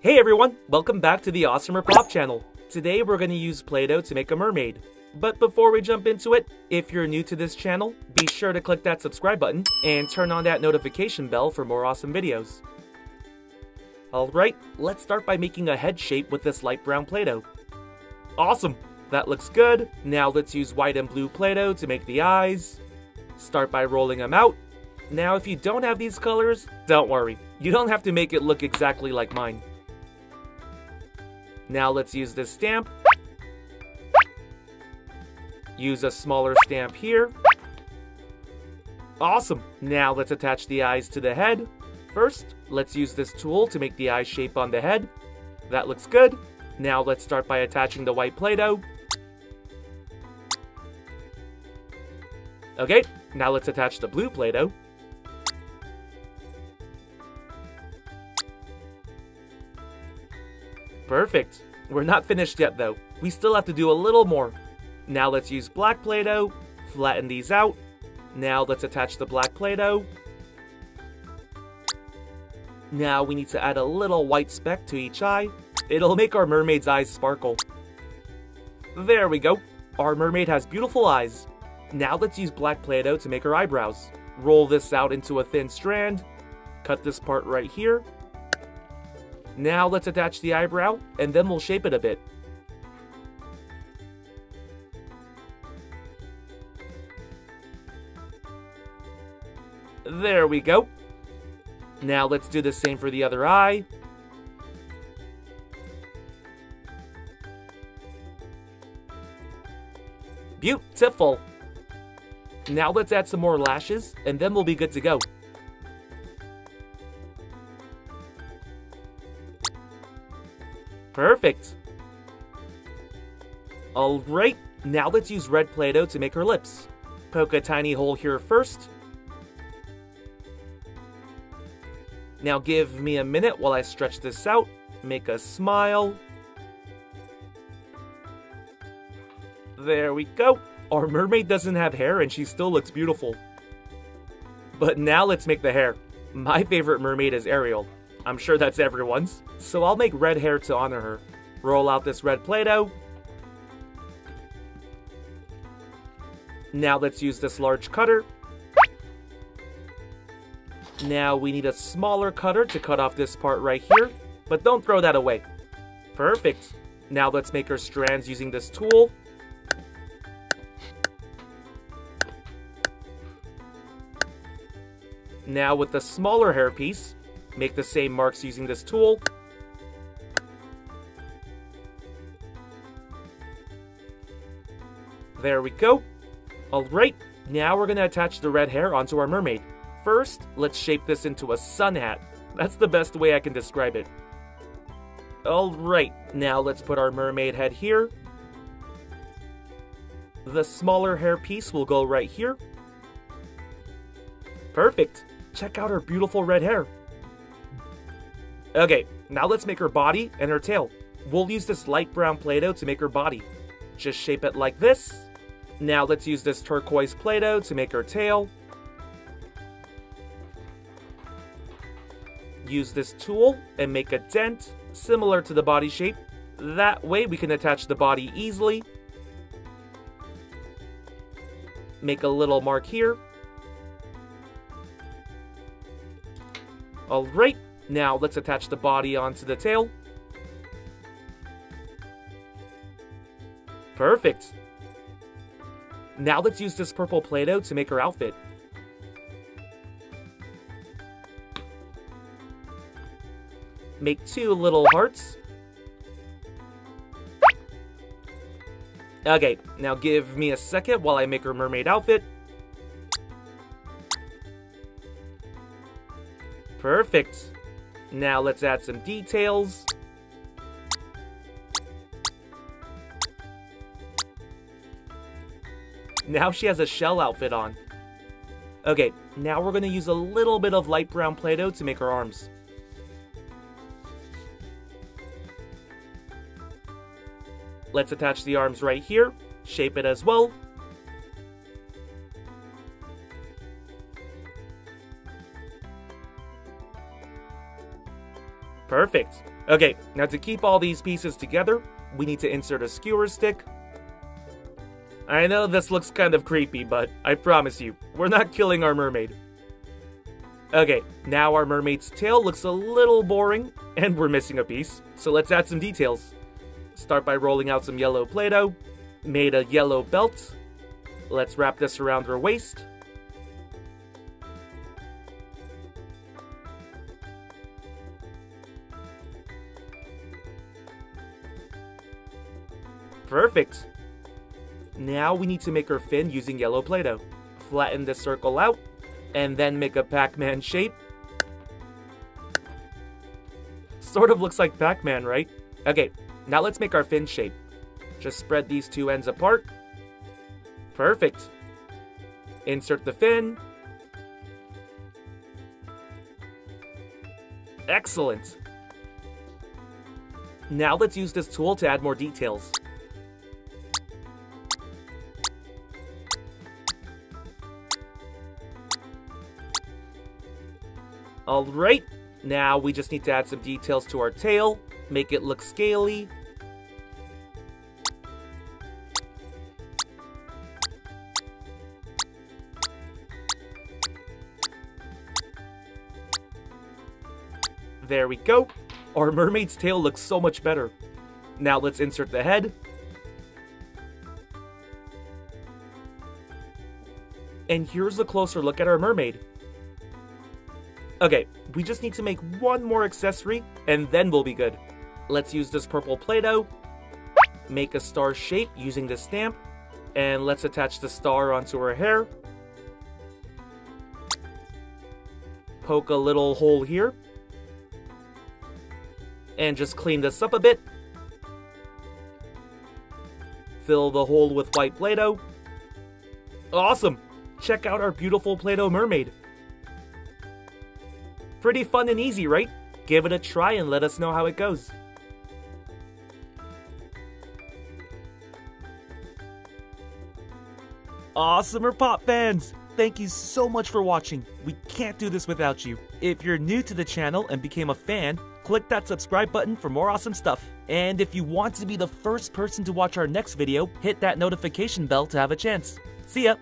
Hey everyone, welcome back to the Awesomer Pop channel. Today we're going to use Play-Doh to make a mermaid. But before we jump into it, if you're new to this channel, be sure to click that subscribe button and turn on that notification bell for more awesome videos. Alright, let's start by making a head shape with this light brown Play-Doh. Awesome! That looks good. Now let's use white and blue Play-Doh to make the eyes. Start by rolling them out. Now if you don't have these colors, don't worry. You don't have to make it look exactly like mine. Now let's use this stamp. Use a smaller stamp here. Awesome! Now let's attach the eyes to the head. First, let's use this tool to make the eye shape on the head. That looks good. Now let's start by attaching the white Play-Doh. Okay, now let's attach the blue Play-Doh. Perfect! We're not finished yet though. We still have to do a little more. Now let's use black Play-Doh, flatten these out. Now let's attach the black Play-Doh. Now we need to add a little white speck to each eye. It'll make our mermaid's eyes sparkle. There we go! Our mermaid has beautiful eyes. Now let's use black Play-Doh to make her eyebrows. Roll this out into a thin strand. Cut this part right here. Now let's attach the eyebrow, and then we'll shape it a bit. There we go! Now let's do the same for the other eye. Beautiful! Now let's add some more lashes, and then we'll be good to go. Perfect! Alright, now let's use red Play-Doh to make her lips. Poke a tiny hole here first. Now give me a minute while I stretch this out. Make a smile. There we go! Our mermaid doesn't have hair and she still looks beautiful. But now let's make the hair. My favorite mermaid is Ariel. I'm sure that's everyone's. So I'll make red hair to honor her. Roll out this red Play-Doh. Now let's use this large cutter. Now we need a smaller cutter to cut off this part right here, but don't throw that away. Perfect! Now let's make her strands using this tool. Now with the smaller hair piece, make the same marks using this tool. There we go! Alright, now we're going to attach the red hair onto our mermaid. First, let's shape this into a sun hat. That's the best way I can describe it. Alright, now let's put our mermaid head here. The smaller hair piece will go right here. Perfect! Check out her beautiful red hair! Okay, now let's make her body and her tail. We'll use this light brown Play-Doh to make her body. Just shape it like this. Now let's use this turquoise Play-Doh to make her tail. Use this tool and make a dent, similar to the body shape. That way we can attach the body easily. Make a little mark here. Alright, now let's attach the body onto the tail. Perfect! Now let's use this purple Play-Doh to make her outfit. Make two little hearts. Okay, now give me a second while I make her mermaid outfit. Perfect! Now let's add some details. Now she has a shell outfit on. Okay, now we're going to use a little bit of light brown Play-Doh to make her arms. Let's attach the arms right here, shape it as well. Perfect! Okay, now to keep all these pieces together, we need to insert a skewer stick. I know this looks kind of creepy, but I promise you, we're not killing our mermaid. Okay, now our mermaid's tail looks a little boring, and we're missing a piece, so let's add some details. Start by rolling out some yellow Play-Doh, made a yellow belt. Let's wrap this around her waist. Perfect! Now we need to make her fin using yellow Play-Doh. Flatten the circle out, and then make a Pac-Man shape. Sort of looks like Pac-Man, right? Okay, now let's make our fin shape. Just spread these two ends apart. Perfect! Insert the fin. Excellent! Now let's use this tool to add more details. Alright, now we just need to add some details to our tail, make it look scaly. There we go, our mermaid's tail looks so much better. Now let's insert the head. And here's a closer look at our mermaid. Okay, we just need to make one more accessory, and then we'll be good. Let's use this purple Play-Doh, make a star shape using this stamp, and let's attach the star onto her hair. Poke a little hole here, and just clean this up a bit. Fill the hole with white Play-Doh. Awesome! Check out our beautiful Play-Doh mermaid. Pretty fun and easy, right? Give it a try and let us know how it goes. Awesomer Pop fans! Thank you so much for watching. We can't do this without you. If you're new to the channel and became a fan, click that subscribe button for more awesome stuff. And if you want to be the first person to watch our next video, hit that notification bell to have a chance. See ya!